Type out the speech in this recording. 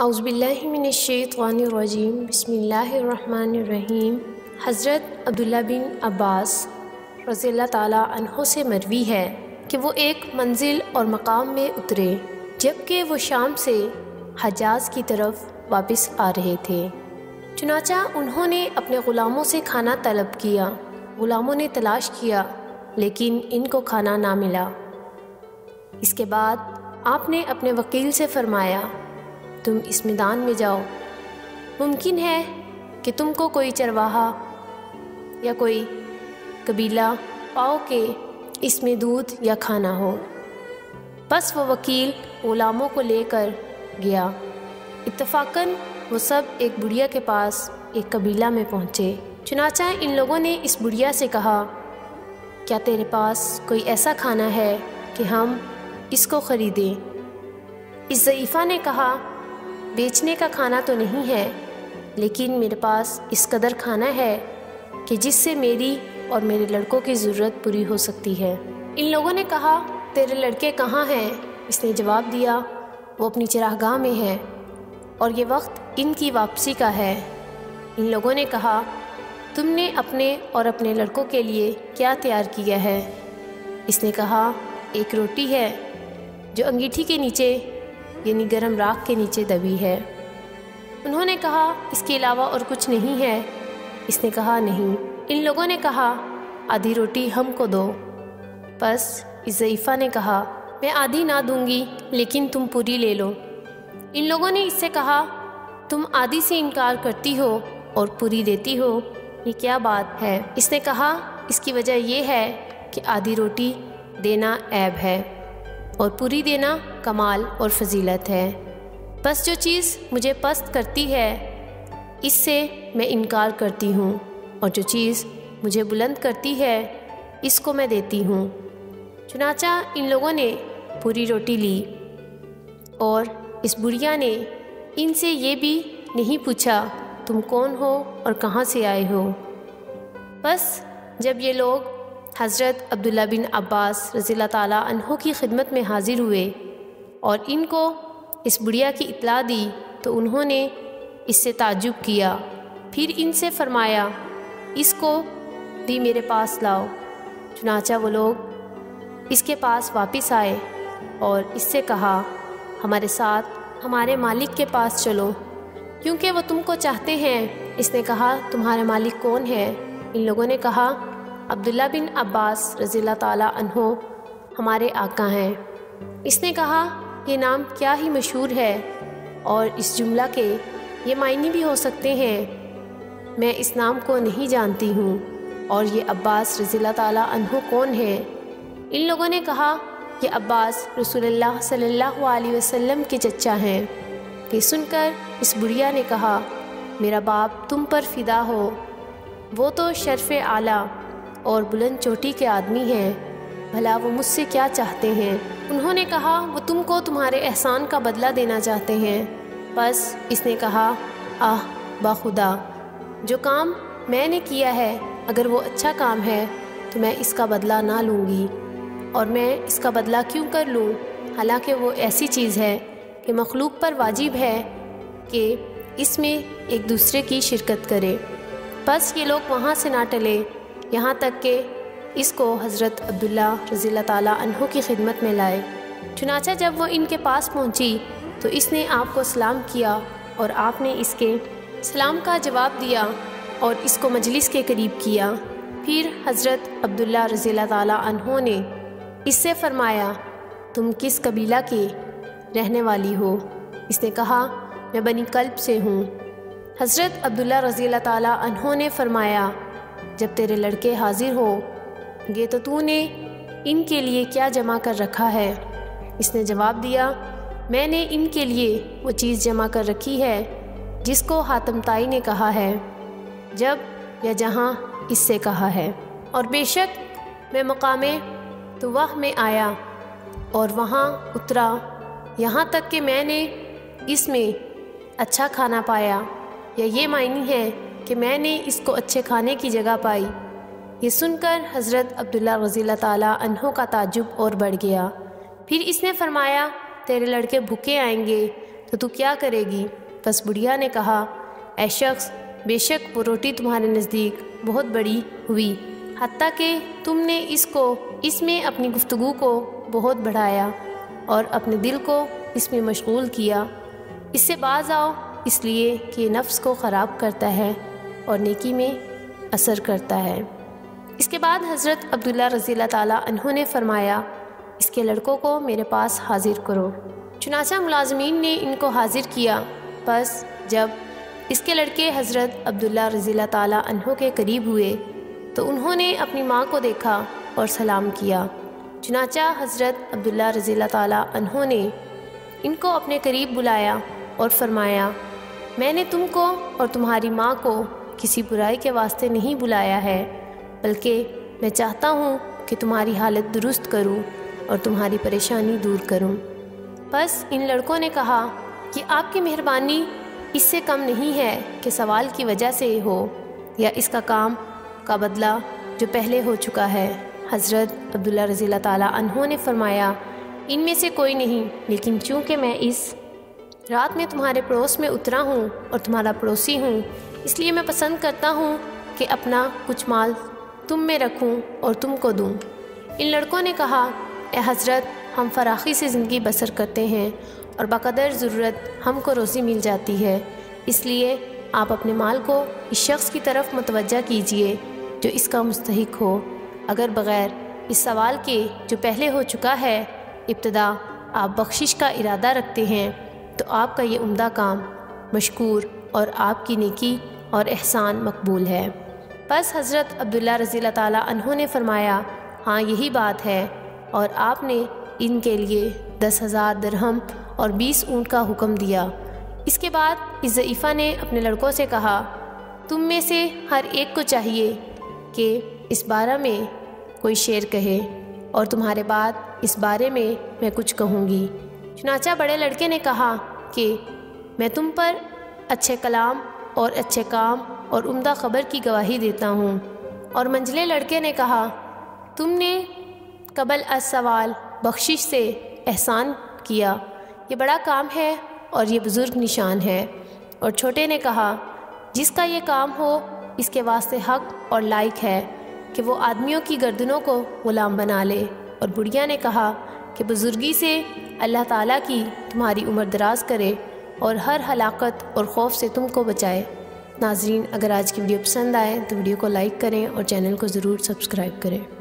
औज़ुबिल्लाहि मिनश्शैतानिर्रजीम बिस्मिल्लाहिर्रहमानिर्रहीम। हज़रत अब्दुल्लाह बिन अब्बास रज़ी अल्लाह ताला अन्हो से मरवी है कि वो एक मंजिल और मकाम में उतरे जबकि वो शाम से हजाज की तरफ वापस आ रहे थे। चुनाचा उन्होंने अपने ग़ुलामों से खाना तलब किया। ग़ुलामों ने तलाश किया लेकिन इनको खाना ना मिला। इसके बाद आपने अपने वकील से फ़रमाया, तुम इस मैदान में जाओ, मुमकिन है कि तुमको कोई चरवाहा या कोई कबीला पाओ के इसमें दूध या खाना हो। बस वो वकील ग़ुलामों को लेकर गया। इत्तफ़ाक़न वो सब एक बुढ़िया के पास एक कबीला में पहुँचे। चुनाचा इन लोगों ने इस बुढ़िया से कहा, क्या तेरे पास कोई ऐसा खाना है कि हम इसको ख़रीदें? इस ज़ईफ़ा ने कहा, बेचने का खाना तो नहीं है लेकिन मेरे पास इस कदर खाना है कि जिससे मेरी और मेरे लड़कों की ज़रूरत पूरी हो सकती है। इन लोगों ने कहा, तेरे लड़के कहाँ हैं? इसने जवाब दिया, वो अपनी चरागाह में है और ये वक्त इनकी वापसी का है। इन लोगों ने कहा, तुमने अपने और अपने लड़कों के लिए क्या तैयार किया है? इसने कहा, एक रोटी है जो अंगीठी के नीचे यानी गर्म राख के नीचे दबी है। उन्होंने कहा, इसके अलावा और कुछ नहीं है? इसने कहा, नहीं। इन लोगों ने कहा, आधी रोटी हमको दो। बस इस ज़ईफ़ा ने कहा, मैं आधी ना दूंगी लेकिन तुम पूरी ले लो। इन लोगों ने इससे कहा, तुम आधी से इनकार करती हो और पूरी देती हो, ये क्या बात है? इसने कहा, इसकी वजह यह है कि आधी रोटी देना ऐब है और पूरी देना कमाल और फजीलत है। बस जो चीज़ मुझे पसंद करती है इससे मैं इनकार करती हूँ और जो चीज़ मुझे बुलंद करती है इसको मैं देती हूँ। चुनाचा इन लोगों ने पूरी रोटी ली और इस बुढ़िया ने इनसे ये भी नहीं पूछा तुम कौन हो और कहाँ से आए हो। बस जब ये लोग हज़रत अब्दुल्लाह बिन अब्बास रज़ियल्लाहु ताला अन्हो की ख़िदमत में हाज़िर हुए और इनको इस बुढ़िया की इतला दी तो उन्होंने इससे ताज्जुब किया। फिर इनसे फ़रमाया, इसको भी मेरे पास लाओ। चुनाचा वो लोग इसके पास वापस आए और इससे कहा, हमारे साथ हमारे मालिक के पास चलो क्योंकि वो तुमको चाहते हैं। इसने कहा, तुम्हारे मालिक कौन है? इन लोगों ने कहा, अब्दुल्लाह बिन अब्बास रज़ियल्लाहु ताला अन्हो हमारे आका हैं। इसने कहा, ये नाम क्या ही मशहूर है और इस जुमला के ये मायने भी हो सकते हैं, मैं इस नाम को नहीं जानती हूँ और ये अब्बास रज़ियल्लाहु ताला अन्हो कौन है? इन लोगों ने कहा, ये अब्बास रसूलुल्लाह सल्लल्लाहु अलैहि वसल्लम के चचा हैं। ये सुनकर इस बुढ़िया ने कहा, मेरा बाप तुम पर फ़िदा हो, वो तो शर्फ़ आला और बुलंद चोटी के आदमी हैं, भला वो मुझसे क्या चाहते हैं? उन्होंने कहा, वो तुमको तुम्हारे एहसान का बदला देना चाहते हैं। बस इसने कहा, आह बाखुदा, जो काम मैंने किया है अगर वो अच्छा काम है तो मैं इसका बदला ना लूँगी और मैं इसका बदला क्यों कर लूँ, हालांकि वो ऐसी चीज़ है कि मखलूक पर वाजिब है कि इसमें एक दूसरे की शिरकत करे। बस ये लोग वहाँ से ना टले यहाँ तक कि इसको हज़रत अब्दुल्लाह रज़ियल्लाहु ताला अन्हो की ख़िदमत में लाए। चुनाचा जब वो इनके पास पहुँची तो इसने आपको सलाम किया और आपने इसके सलाम का जवाब दिया और इसको मजलिस के करीब किया। फिर हज़रत अब्दुल्लाह रज़ियल्लाहु ताला अन्हो ने इससे फ़रमाया, तुम किस कबीला के रहने वाली हो? इसने कहा, मैं बनी कल्ब से हूँ। हज़रत अब्दुल्लाह रज़ियल्लाहु ताला अन्हो ने फ़रमाया, जब तेरे लड़के हाजिर होंगे तो तूने इनके लिए क्या जमा कर रखा है? इसने जवाब दिया, मैंने इनके लिए वो चीज़ जमा कर रखी है जिसको हातिमताई ने कहा है, जब या जहाँ इससे कहा है। और बेशक मैं मुकाम-ए-तुवह में आया और वहाँ उतरा यहाँ तक कि मैंने इसमें अच्छा खाना पाया, या ये मायने है कि मैंने इसको अच्छे खाने की जगह पाई। ये सुनकर हज़रत अब्दुल्लाह रज़ियल्लाहु ताला अन्हो का ताज्जुब और बढ़ गया। फिर इसने फ़रमाया, तेरे लड़के भूखे आएंगे तो तू क्या करेगी? बस बुढ़िया ने कहा, ऐ शख्स, बेशक वो रोटी तुम्हारे नज़दीक बहुत बड़ी हुई, हत्ता कि तुमने इसमें अपनी गुफ्तगू को बहुत बढ़ाया और अपने दिल को इसमें मशगूल किया। इससे बाज आओ, इसलिए कि नफ्स को ख़राब करता है और नेकी में असर करता है। इसके बाद हज़रत अब्दुल्लाह रज़ियल्लाहु ताला अन्हु ने फरमाया, इसके लड़कों को मेरे पास हाजिर करो। चुनाचा मुलाजमीन ने इनको हाजिर किया। बस जब इसके लड़के हज़रत अब्दुल्लाह रज़ियल्लाहु ताला अन्हु के करीब हुए तो उन्होंने अपनी माँ को देखा और सलाम किया। चुनाचा हज़रत अब्दुल्लाह रज़ियल्लाहु ताला अन्हु ने इनको अपने करीब बुलाया और फरमाया, मैंने तुमको और तुम्हारी माँ को किसी बुराई के वास्ते नहीं बुलाया है, बल्कि मैं चाहता हूँ कि तुम्हारी हालत दुरुस्त करूँ और तुम्हारी परेशानी दूर करूँ। बस इन लड़कों ने कहा कि आपकी मेहरबानी इससे कम नहीं है कि सवाल की वजह से हो या इसका काम का बदला जो पहले हो चुका है। हज़रत अब्दुल्लाह रज़ियल्लाहु ताला अन्हु ने फरमाया, इनमें से कोई नहीं, लेकिन चूँकि मैं इस रात में तुम्हारे पड़ोस में उतरा हूँ और तुम्हारा पड़ोसी हूँ, इसलिए मैं पसंद करता हूँ कि अपना कुछ माल तुम में रखूँ और तुमको दूँ। इन लड़कों ने कहा, ए हज़रत, हम फराखी से ज़िंदगी बसर करते हैं और बकदर ज़रूरत हमको रोज़ी मिल जाती है, इसलिए आप अपने माल को इस शख्स की तरफ मुतवज्जा कीजिए जो इसका मुस्तहिक हो, अगर बग़ैर इस सवाल के जो पहले हो चुका है इब्तदा आप बख्शिश का इरादा रखते हैं तो आपका ये उम्दा काम मशकूर और आपकी नेकी और एहसान मकबूल है। बस हज़रत अब्दुल्लाह रज़ियल्लाहु ताला अन्हु ने फरमाया, हाँ यही बात है, और आपने इनके लिए 10,000 दिरहम और 20 ऊँट का हुक्म दिया। इसके बाद इस ज़ईफ़ा ने अपने लड़कों से कहा, तुम में से हर एक को चाहिए कि इस बारे में कोई शेर कहे और तुम्हारे बाद इस बारे में मैं कुछ कहूँगी। चुनाचा बड़े लड़के ने कहा कि मैं तुम पर अच्छे कलाम और अच्छे काम और उम्दा ख़बर की गवाही देता हूँ, और मंझले लड़के ने कहा, तुमने कबल अस सवाल बख्शिश से एहसान किया, ये बड़ा काम है और ये बुज़ुर्ग निशान है, और छोटे ने कहा, जिसका ये काम हो इसके वास्ते हक और लायक है कि वो आदमियों की गर्दनों को ग़ुलाम बना ले, और बुढ़िया ने कहा कि बुज़ुर्गी से अल्लाह ताला की तुम्हारी उम्र दराज करे और हर हलाकत और खौफ से तुमको बचाए। नाज़रीन, अगर आज की वीडियो पसंद आए तो वीडियो को लाइक करें और चैनल को ज़रूर सब्सक्राइब करें।